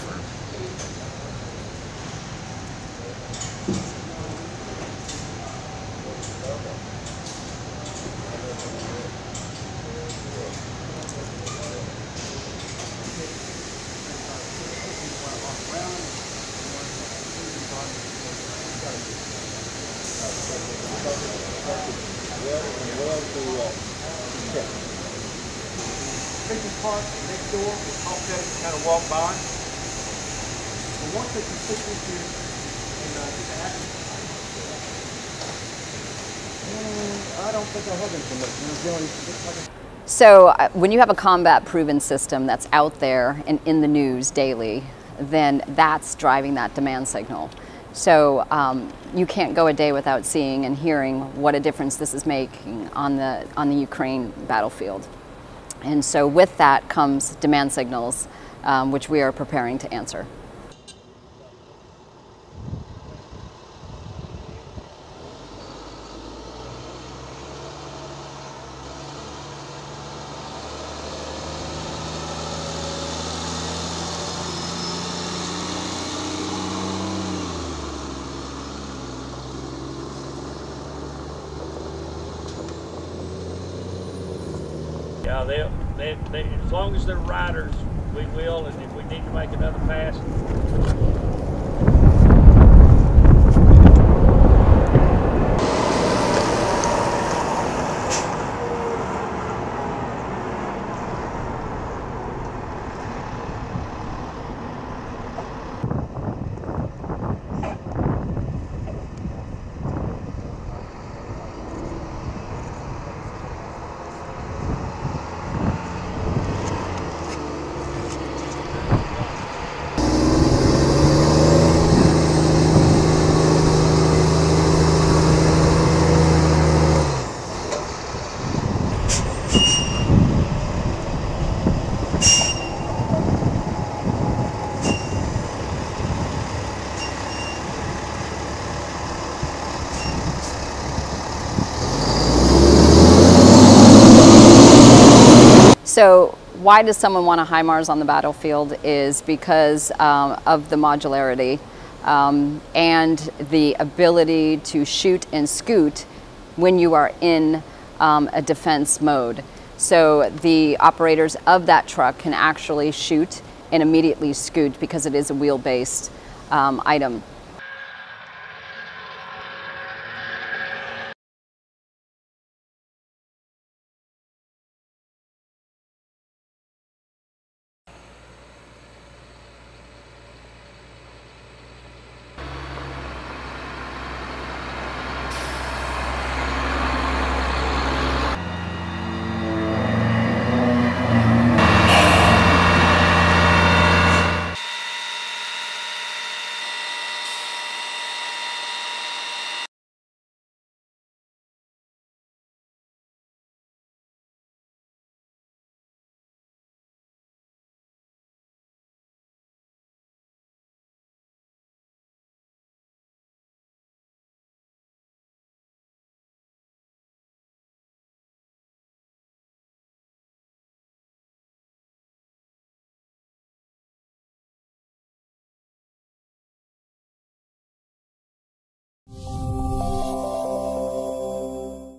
confirmed. Park next door, off that kind of walk by. And once they can put this in, I don't think I have anything much. So when you have a combat proven system that's out there and in the news daily, then that's driving that demand signal. So you can't go a day without seeing and hearing what a difference this is making on the Ukraine battlefield. And so with that comes demand signals, which we are preparing to answer. Yeah, they, as long as they're riders, we will, and if we need to make another pass. So why does someone want a HIMARS on the battlefield is because of the modularity and the ability to shoot and scoot when you are in a defense mode. So the operators of that truck can actually shoot and immediately scoot because it is a wheel-based item.